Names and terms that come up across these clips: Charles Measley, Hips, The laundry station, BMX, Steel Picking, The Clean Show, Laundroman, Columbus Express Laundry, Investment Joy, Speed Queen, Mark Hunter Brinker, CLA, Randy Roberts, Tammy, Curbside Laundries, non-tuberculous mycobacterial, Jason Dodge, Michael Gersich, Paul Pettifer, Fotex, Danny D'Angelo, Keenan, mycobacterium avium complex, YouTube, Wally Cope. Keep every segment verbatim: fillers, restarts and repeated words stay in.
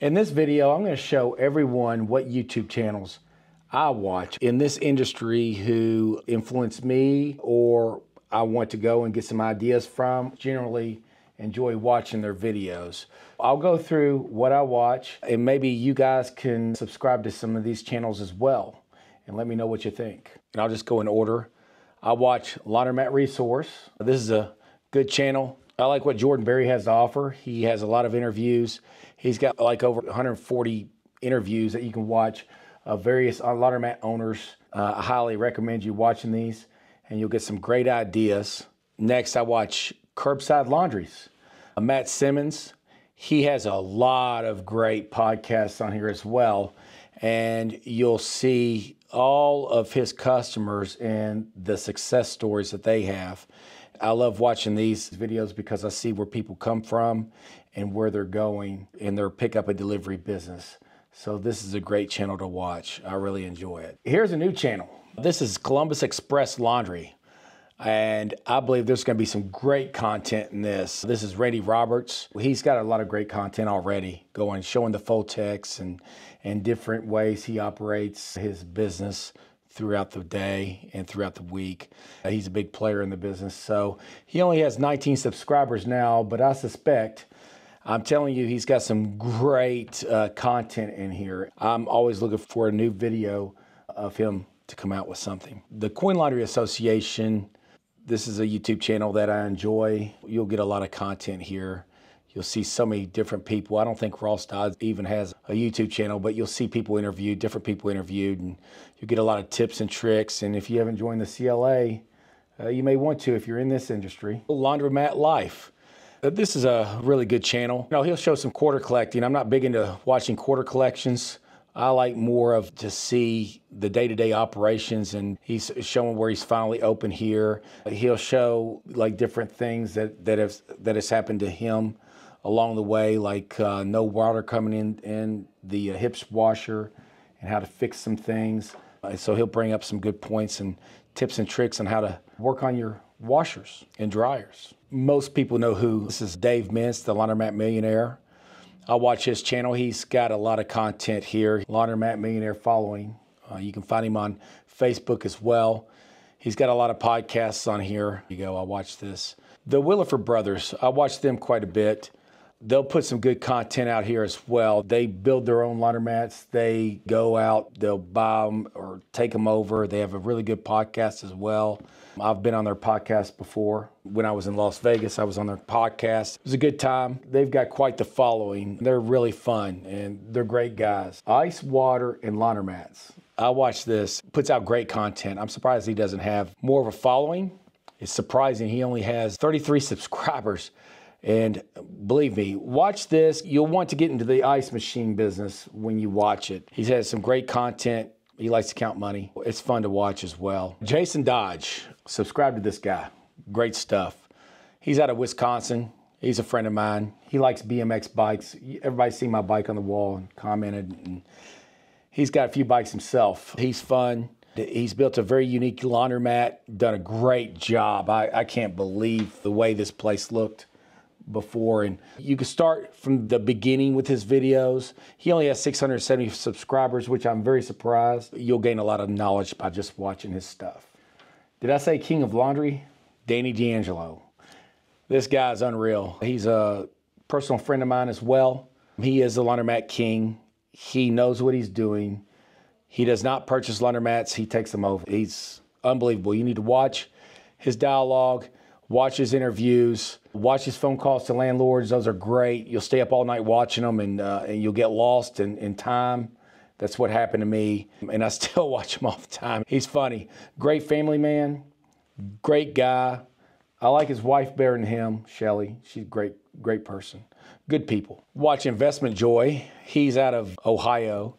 In this video, I'm going to show everyone what YouTube channels I watch in this industry who influence me or I want to go and get some ideas from. Generally enjoy watching their videos. I'll go through what I watch, and maybe you guys can subscribe to some of these channels as well and let me know what you think. And I'll just go in order. I watch Laundromat Resource. This is a good channel. I like what Jordan Berry has to offer. He has a lot of interviews. He's got like over one hundred forty interviews that you can watch of various laundromat owners. Uh, I highly recommend you watching these, and you'll get some great ideas. Next, I watch Curbside Laundries. Uh, Matt Simmons, he has a lot of great podcasts on here as well, and you'll see all of his customers and the success stories that they have. I love watching these videos because I see where people come from and where they're going in their pickup and delivery business. So this is a great channel to watch. I really enjoy it. Here's a new channel. This is Columbus Express Laundry, and I believe there's going to be some great content in this. This is Randy Roberts. He's got a lot of great content already going, showing the Fotex and, and different ways he operates his business throughout the day and throughout the week. Uh, he's a big player in the business. So he only has nineteen subscribers now, but I suspect, I'm telling you, he's got some great uh, content in here. I'm always looking for a new video of him to come out with something. The Coin Laundry Association, this is a YouTube channel that I enjoy. You'll get a lot of content here. You'll see so many different people. I don't think Ross Dodds even has a YouTube channel, but you'll see people interviewed, different people interviewed, and you'll get a lot of tips and tricks. And if you haven't joined the C L A, uh, you may want to if you're in this industry. Laundromat Life. Uh, this is a really good channel. You know, he'll show some quarter collecting. I'm not big into watching quarter collections. I like more of to see the day-to-day operations, and he's showing where he's finally open here. He'll show like different things that, that, have, that has happened to him along the way, like uh, no water coming in in the uh, Hips washer and how to fix some things. Uh, so he'll bring up some good points and tips and tricks on how to work on your washers and dryers. Most people know who this is. Dave Mintz, the Laundromat Millionaire. I watch his channel. He's got a lot of content here. Laundromat Millionaire following. Uh, you can find him on Facebook as well. He's got a lot of podcasts on here. Here you go, I watch this. The Williford Brothers, I watch them quite a bit. They'll put some good content out here as well. They build their own laundromats. They go out, they'll buy them or take them over. They have a really good podcast as well. I've been on their podcast before. When I was in Las Vegas, I was on their podcast. It was a good time. They've got quite the following. They're really fun, and they're great guys. Ice, Water, and Laundromats. I watch this. Puts out great content. I'm surprised he doesn't have more of a following. It's surprising. He only has thirty-three subscribers. And believe me, watch this. You'll want to get into the ice machine business when you watch it. He has some great content. He likes to count money. It's fun to watch as well. Jason Dodge, subscribe to this guy. Great stuff. He's out of Wisconsin. He's a friend of mine. He likes B M X bikes. Everybody's seen my bike on the wall and commented. And he's got a few bikes himself. He's fun. He's built a very unique laundromat, done a great job. I, I can't believe the way this place looked before, and you can start from the beginning with his videos. He only has six hundred seventy subscribers, which I'm very surprised. You'll gain a lot of knowledge by just watching his stuff. Did I say King of Laundry? Danny D'Angelo. This guy's unreal. He's a personal friend of mine as well. He is the laundromat king. He knows what he's doing. He does not purchase laundromats. He takes them over. He's unbelievable. You need to watch his dialogue, watch his interviews, watch his phone calls to landlords. Those are great. You'll stay up all night watching them, and, uh, and you'll get lost in, in time. That's what happened to me, and I still watch him all the time. He's funny. Great family man. Great guy. I like his wife better than him, Shelley. She's a great, great person. Good people. Watch Investment Joy. He's out of Ohio.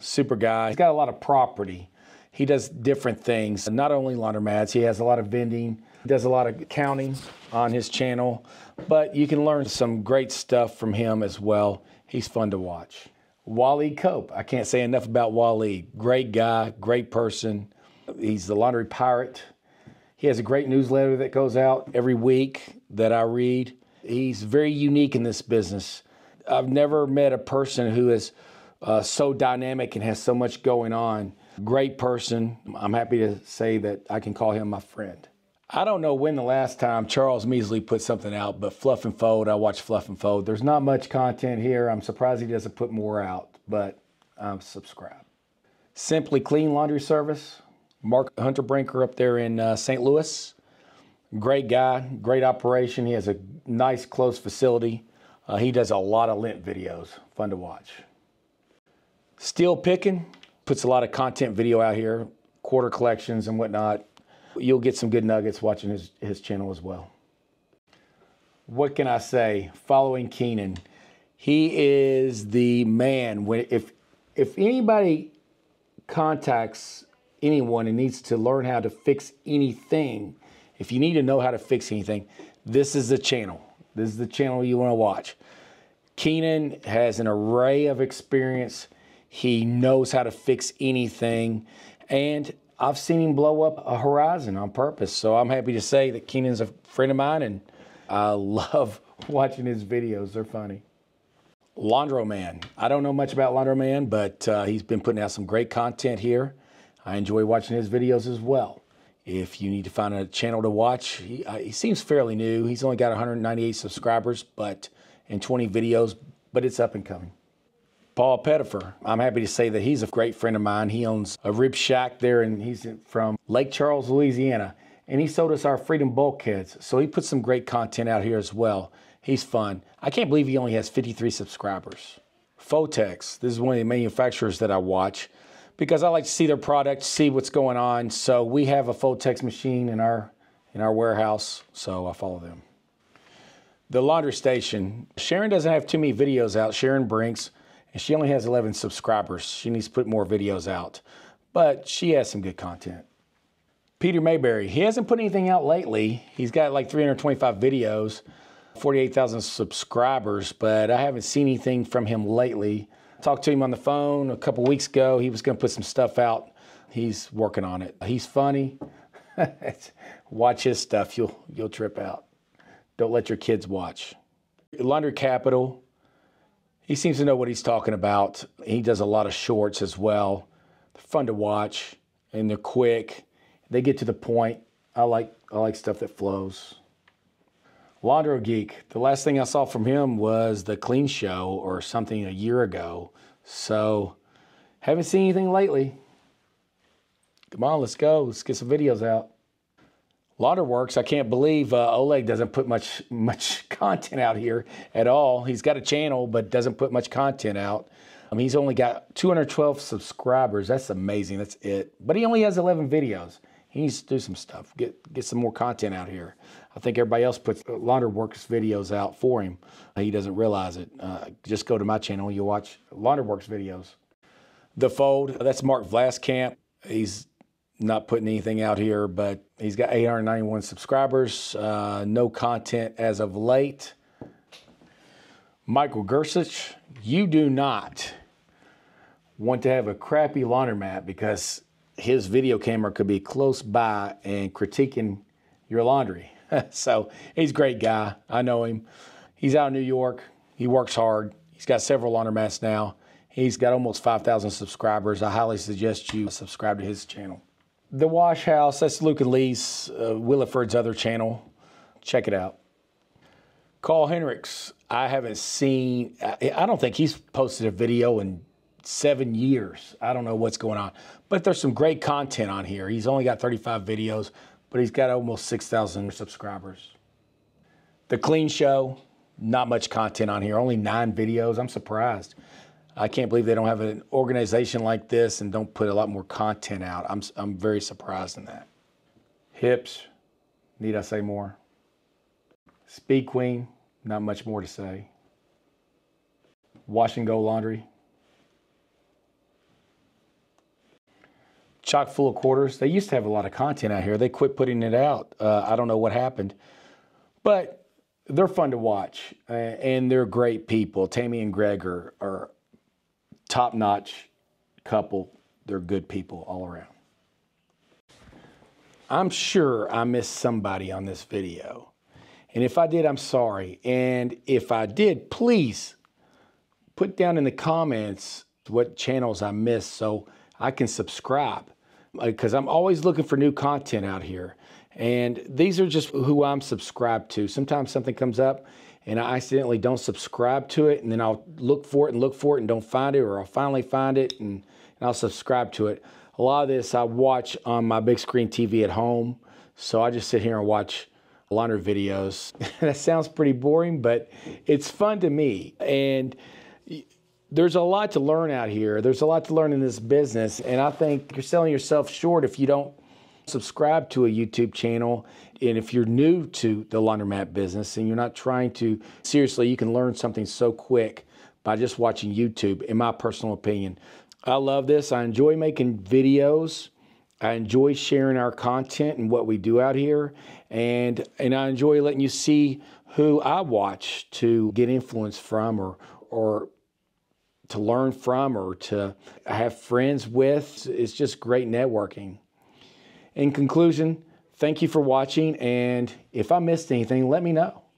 Super guy. He's got a lot of property. He does different things, not only laundromats. He has a lot of vending. He does a lot of counting on his channel, but you can learn some great stuff from him as well. He's fun to watch. Wally Cope. I can't say enough about Wally. Great guy, great person. He's the laundry pirate. He has a great newsletter that goes out every week that I read. He's very unique in this business. I've never met a person who is uh, so dynamic and has so much going on. Great person. I'm happy to say that I can call him my friend. I don't know when the last time Charles Measley put something out, but Fluff and Fold, I watch Fluff and Fold. There's not much content here. I'm surprised he doesn't put more out, but I'm subscribed. Simply Clean Laundry Service, Mark Hunter Brinker up there in uh, Saint Louis. Great guy, great operation. He has a nice closed facility. Uh, he does a lot of lint videos, fun to watch. Steel Picking, puts a lot of content video out here, quarter collections and whatnot. You'll get some good nuggets watching his, his channel as well. What can I say? Following Keenan, he is the man. When, if, if anybody contacts anyone and needs to learn how to fix anything, if you need to know how to fix anything, this is the channel. This is the channel you want to watch. Keenan has an array of experience. He knows how to fix anything, and I've seen him blow up a horizon on purpose. So I'm happy to say that Keenan's a friend of mine, and I love watching his videos. They're funny. Laundroman. I don't know much about Laundroman, but uh, he's been putting out some great content here. I enjoy watching his videos as well. If you need to find a channel to watch, he, uh, he seems fairly new. He's only got one hundred ninety-eight subscribers, but and twenty videos, but it's up and coming. Paul Pettifer, I'm happy to say that he's a great friend of mine. He owns a rib shack there, and he's from Lake Charles, Louisiana. And he sold us our Freedom Bulkheads, so he put some great content out here as well. He's fun. I can't believe he only has fifty-three subscribers. Fotex, this is one of the manufacturers that I watch because I like to see their product, see what's going on. So we have a Fotex machine in our, in our warehouse, so I follow them. The Laundry Station, Sharon doesn't have too many videos out, Sharon Brinks. And she only has eleven subscribers. She needs to put more videos out, but she has some good content. Peter Mayberry, he hasn't put anything out lately. He's got like three hundred twenty-five videos, forty-eight thousand subscribers, but I haven't seen anything from him lately. I talked to him on the phone a couple weeks ago. He was gonna put some stuff out. He's working on it. He's funny. Watch his stuff, you'll, you'll trip out. Don't let your kids watch. Laundry Capital. He seems to know what he's talking about. He does a lot of shorts as well. They're fun to watch, and they're quick. They get to the point. I like, I like stuff that flows. Laundro Geek, the last thing I saw from him was The Clean Show or something a year ago. So, haven't seen anything lately. Come on, let's go. Let's get some videos out. Launderworks, I can't believe uh, Oleg doesn't put much much content out here at all. He's got a channel, but doesn't put much content out. I mean, he's only got two hundred twelve subscribers. That's amazing. That's it. But he only has eleven videos. He needs to do some stuff, get, get some more content out here. I think everybody else puts Launderworks videos out for him. He doesn't realize it. Uh, just go to my channel. You'll watch Launderworks videos. The Fold, that's Mark Vlaskamp. He's not putting anything out here, but he's got eight hundred ninety-one subscribers. Uh, no content as of late. Michael Gersich, you do not want to have a crappy laundromat because his video camera could be close by and critiquing your laundry. So he's a great guy. I know him. He's out in New York. He works hard. He's got several laundromats now. He's got almost five thousand subscribers. I highly suggest you subscribe to his channel. The Wash House, that's Luke and Lee's, uh, Williford's other channel. Check it out. Carl Henricks, I haven't seen, I, I don't think he's posted a video in seven years. I don't know what's going on, but there's some great content on here. He's only got thirty-five videos, but he's got almost six thousand subscribers. The Clean Show, not much content on here, only nine videos. I'm surprised. I can't believe they don't have an organization like this and don't put a lot more content out. I'm, I'm very surprised in that. Hips, need I say more? Speed Queen, not much more to say. Wash and Go Laundry. Chock Full of Quarters. They used to have a lot of content out here. They quit putting it out. Uh, I don't know what happened, but they're fun to watch, uh, and they're great people. Tammy and Greg are, are top-notch couple. They're good people all around. I'm sure I missed somebody on this video. And if I did, I'm sorry. And if I did, please put down in the comments what channels I miss so I can subscribe, because I'm always looking for new content out here. And these are just who I'm subscribed to. Sometimes something comes up and I accidentally don't subscribe to it, and then I'll look for it and look for it and don't find it, or I'll finally find it and, and I'll subscribe to it. A lot of this I watch on my big screen T V at home, so I just sit here and watch laundry videos. That sounds pretty boring, but it's fun to me. And there's a lot to learn out here. There's a lot to learn in this business, and I think you're selling yourself short if you don't subscribe to a YouTube channel. And if you're new to the laundromat business and you're not trying to, seriously, you can learn something so quick by just watching YouTube, in my personal opinion. I love this. I enjoy making videos. I enjoy sharing our content and what we do out here. And, and I enjoy letting you see who I watch to get influence from, or, or to learn from, or to have friends with. It's just great networking. In conclusion, thank you for watching, and if I missed anything, let me know.